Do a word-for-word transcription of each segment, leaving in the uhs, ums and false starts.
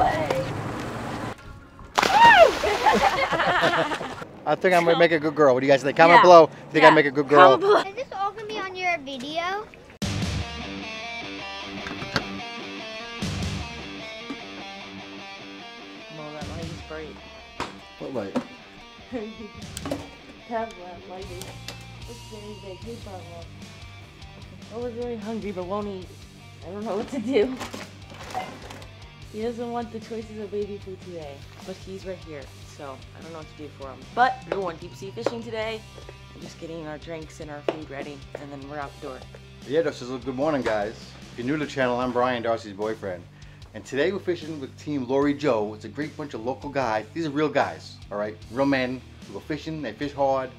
away. I think I'm gonna make a good girl. What do you guys think? Comment yeah. below. Do you think yeah. I make a good girl? Is this all gonna be on your video? Well, that light is bright. What light? That light is very big. Hey, Bob. I was really hungry, but won't eat. I don't know what to do. He doesn't want the choices of baby food today, but he's right here, so I don't know what to do for him. But we're going deep sea fishing today. We're just getting our drinks and our food ready, and then we're out the door. Yeah, this is a good morning, guys. If you're new to the channel, I'm Brian, Darcy's boyfriend. And today we're fishing with Team Lori Joe. It's a great bunch of local guys. These are real guys, all right? Real men who go fishing, they fish hard,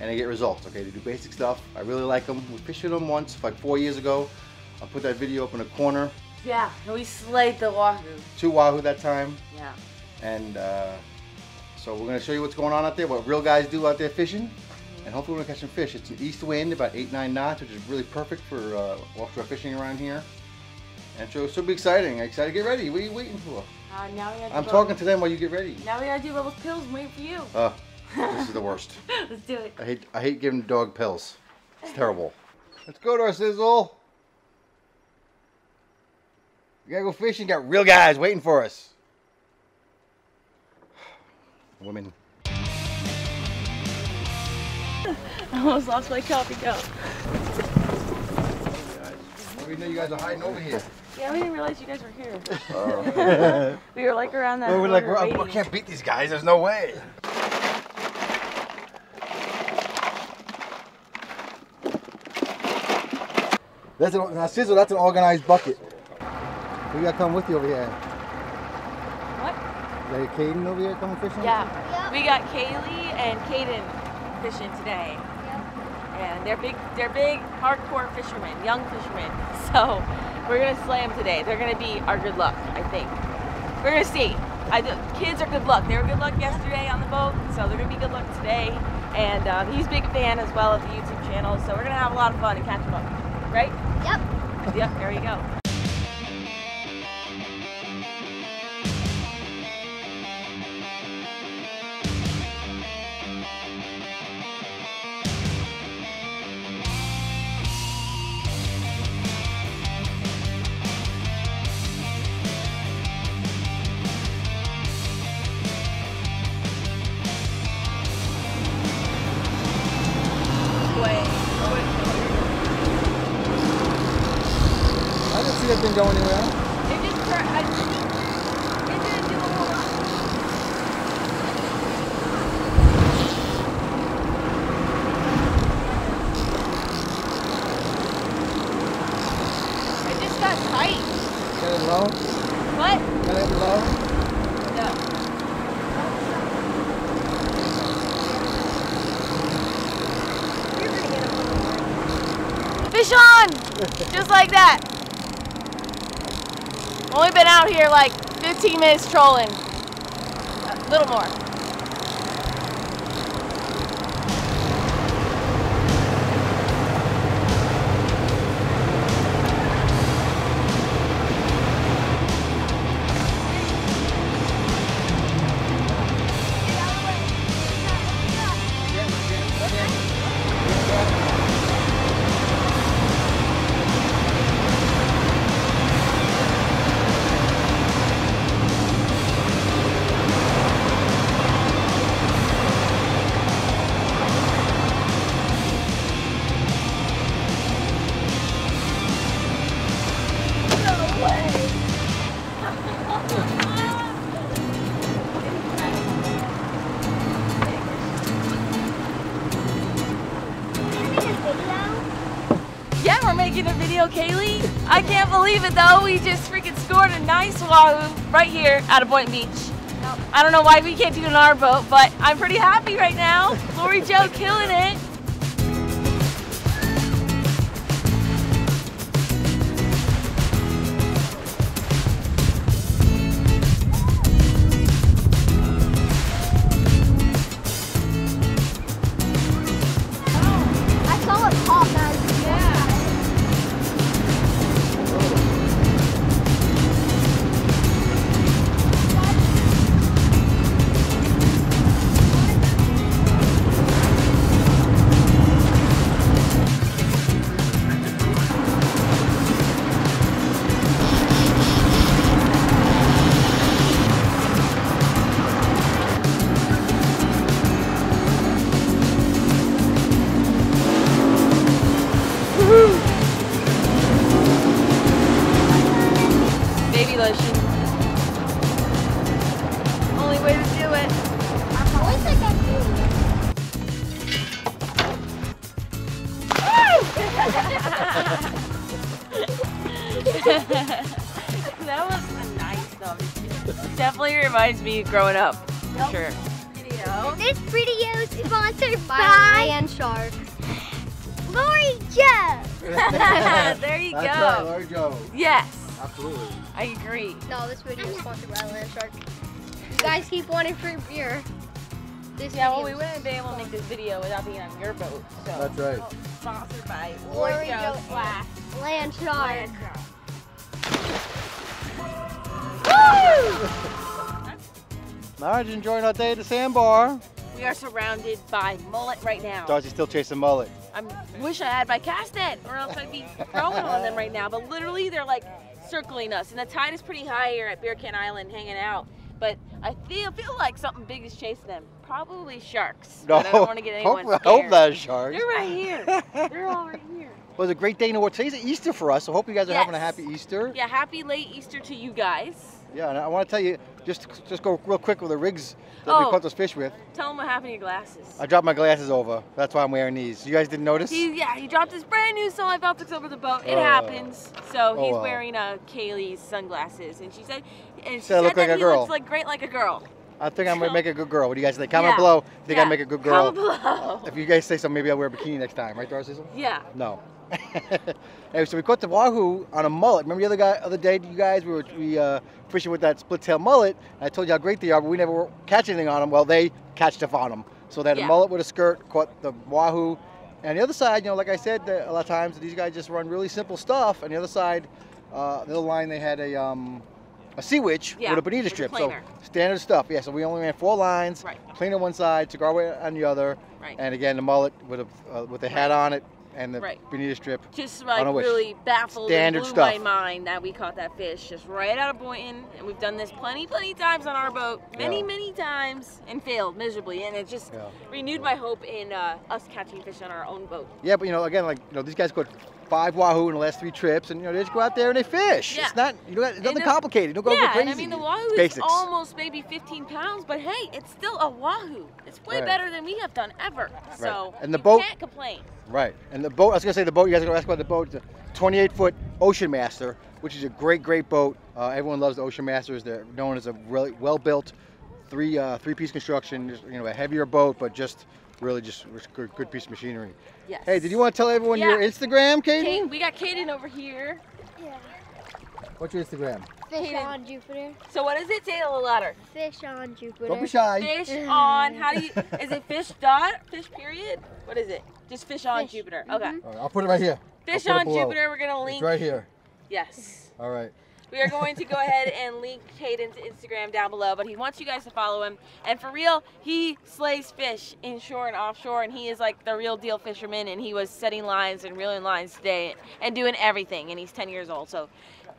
and they get results, okay? They do basic stuff. I really like them. We fished with them once, like four years ago. I'll put that video up in the corner. Yeah, we slayed the Wahoo. Two Wahoo that time. Yeah. And uh, so we're going to show you what's going on out there, what real guys do out there fishing. Mm-hmm. And hopefully we're going to catch some fish. It's an east wind, about eight, nine knots, which is really perfect for uh, offshore fishing around here. And so it should be exciting. I'm excited to get ready. What are you waiting for? Uh, now we have to I'm talking with... to them while you get ready. Now we got to do those pills and wait for you. Uh, this is the worst. Let's do it. I hate, I hate giving dog pills. It's terrible. Let's go to our sizzle. We gotta go fishing, got real guys waiting for us. Women. I almost lost my coffee cup. We know you guys are hiding over here. Yeah, we didn't realize you guys were here. Uh, we were like around that. We were like, we're, I, I can't beat these guys, there's no way. That's an, now Sizzle, that's an organized bucket. We gotta come with you over here. What? Is there Kayden over here coming fishing? Yeah. Yep. We got Kaylee and Kayden fishing today. Yep. And they're big, they're big, hardcore fishermen, young fishermen. So we're gonna slay them today. They're gonna be our good luck, I think. We're gonna see. I, the kids are good luck. They were good luck yesterday on the boat, so they're gonna be good luck today. And um, he's a big fan as well of the YouTube channel, so we're gonna have a lot of fun and catch them up, right? Yep. Yep. There you go. It didn't go anywhere. It just I just, it didn't do a whole lot. It just got tight. Got it low? What? Got it low? No. You're gonna get him. Fish on! Just like that. Only been out here like fifteen minutes trolling. A little more. Making a video, Kaylee. I can't believe it though. We just freaking scored a nice Wahoo right here out of Boynton Beach. Nope. I don't know why we can't do it on our boat, but I'm pretty happy right now. Lori Joe killing it. What? I always like that food. That was nice though. Definitely reminds me of growing up. For nope. Sure. Video. This video is sponsored by, by Landshark. Lori Joe. There you That's go. Right, Lori Joe. Yes. Absolutely. I agree. No, this video is sponsored by Landshark. You guys keep wanting free beer. This yeah, well, we wouldn't have been able to make this video without being on your boat. So. That's right. Oh, sponsored by Lori Joe slash Landshark. Woo! All right, enjoying our day at the sandbar. We are surrounded by mullet right now. Darcy's still chasing mullet. I wish I had my cast net, or else I'd be throwing on them right now. But literally, they're like circling us. And the tide is pretty high here at Beer Can Island hanging out. But I feel feel like something big is chasing them. Probably sharks. No, I don't want to get anyone hope, hope that is sharks. They're right here. They're all right here. Well, it was a great day in the world. Today's Easter for us, so hope you guys are yes. having a happy Easter. Yeah, happy late Easter to you guys. Yeah, and I want to tell you, just just go real quick with the rigs that oh, we caught those fish with. Tell them what happened to your glasses. I dropped my glasses over. That's why I'm wearing these. You guys didn't notice? He, yeah, he dropped his brand new Sunlight Optics over the boat. It uh, happens. So he's oh, uh, wearing uh, Kaylee's sunglasses, and she said, and she said, look said like that a girl. He looks like great like a girl. I think I'm going to make a good girl. What do you guys think? Comment yeah. below. I think yeah. I make a good girl. Comment below. If you guys say so, maybe I'll wear a bikini next time. Right, Darcy? Yeah. No. Anyway, so we caught the Wahoo on a mullet. Remember the other, guy, other day, you guys? We were we, uh, fishing with that split-tail mullet. And I told you how great they are, but we never catch anything on them. Well, they catch stuff on them. So they had yeah. a mullet with a skirt, caught the Wahoo. And the other side, you know, like I said, a lot of times, these guys just run really simple stuff. And the other side, uh, the other line, they had a... Um, A sea witch yeah, with a bonita strip, so standard stuff. Yeah, so we only ran four lines, right. Planer on one side, cigar weight on the other, right. And again the mullet with a uh, with a hat right. on it and the right. bonita strip. Just like really wish. baffled, standard and blew stuff. my mind that we caught that fish just right out of Boynton, and we've done this plenty, plenty times on our boat, many, yeah. many times, and failed miserably, and it just yeah. renewed my hope in uh, us catching fish on our own boat. Yeah, but you know, again, like you know, these guys caught five Wahoo in the last three trips, and you know they just go out there and they fish. Yeah. It's not, you know, it's nothing complicated. Don't go yeah, crazy. Yeah, I mean the Wahoo Basics. is almost maybe fifteen pounds, but hey, it's still a Wahoo. It's way right. better than we have done ever. Right. So and the you boat, can't complain. Right, and the boat. I was gonna say the boat. You guys are gonna ask about the boat. It's a twenty-eight foot Ocean Master, which is a great, great boat. Uh, everyone loves the Ocean Masters. They're known as a really well-built three uh, three-piece construction. Just, you know, a heavier boat, but just. Really just a good piece of machinery. Yes. Hey, did you want to tell everyone yeah. your Instagram, Kayden? We got Kayden over here. Yeah. What's your Instagram? Fish Kayden. on Jupiter. So what is it? Say it a little louder. Fish on Jupiter. Don't be shy. Fish on, how do you, is it fish dot, fish period? What is it? Just fish on fish. Jupiter. Okay. Mm-hmm. All right, I'll put it right here. Fish on Jupiter, we're going to link. It's right here. Yes. All right. We are going to go ahead and link Kayden's Instagram down below, but he wants you guys to follow him. And for real, he slays fish inshore and offshore, and he is like the real deal fisherman, and he was setting lines and reeling lines today and doing everything, and he's ten years old, so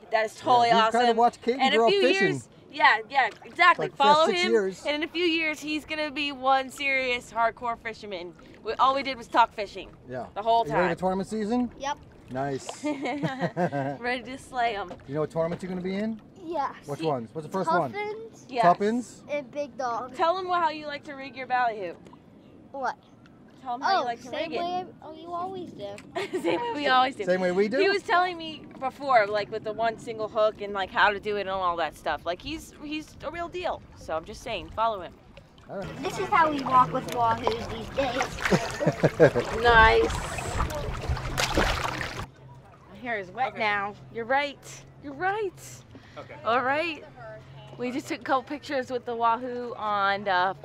that is totally yeah, awesome. Kind of watch Kayden and grow a few up fishing. years, yeah, yeah, exactly. Like follow him, years. and in a few years, he's going to be one serious hardcore fisherman. We, all we did was talk fishing yeah. the whole time. You ready for tournament season? Yep. Nice. Ready to slay them. You know what tournaments you're going to be in? Yes. Which ones? What's the first Tuppins, one? Yes. Tuppins. And Big Dog. Tell them how you like to rig your ballyhoo. What? Tell them how oh, you like to rig way, it. Oh, you always do. Same way we always do. Same way we do? He was telling me before, like with the one single hook and like how to do it and all that stuff. Like he's he's a real deal. So I'm just saying, follow him. All right. This is how we walk with Wahoos these days. Nice. Hair is wet okay. now. You're right. You're right. Okay. All right. We just took a couple pictures with the Wahoo on the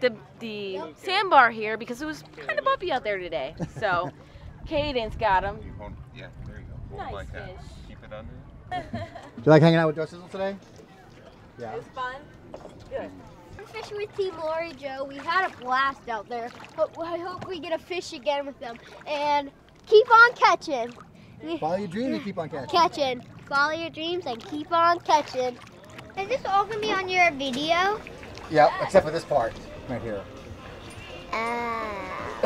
the, the yep. sandbar here because it was kind of bumpy out there today. So Kayden's got him. Yeah, there you go. Nice like fish. Keep it under. Do you like hanging out with Joe Sizzle today? Yeah. It was fun. Good. We're fishing with Team Lori Joe. We had a blast out there. But I hope we get a fish again with them and keep on catching. Follow your dreams and keep on catching. Catching. Follow your dreams and keep on catching. Is this all going to be on your video? Yeah, except for this part right here. Ah.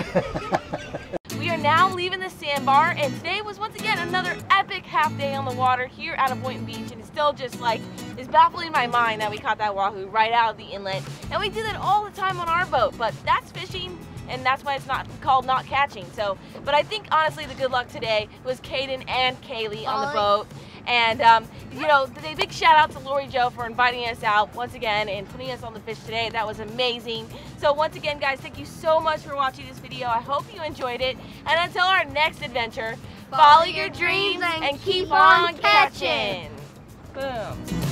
We are now leaving the sandbar, and today was once again another epic half day on the water here out of Boynton Beach, and it's still just like It's baffling my mind that we caught that wahoo right out of the inlet, and we do that all the time on our boat, but that's fishing, and that's why it's not called not catching. So, but I think honestly the good luck today was Kayden and Kaylee on the boat. And, um, you know, a big shout out to Lori Joe for inviting us out once again and putting us on the fish today. That was amazing. So once again, guys, thank you so much for watching this video. I hope you enjoyed it. And until our next adventure, follow, follow your dreams, dreams and keep, keep on catching. Boom.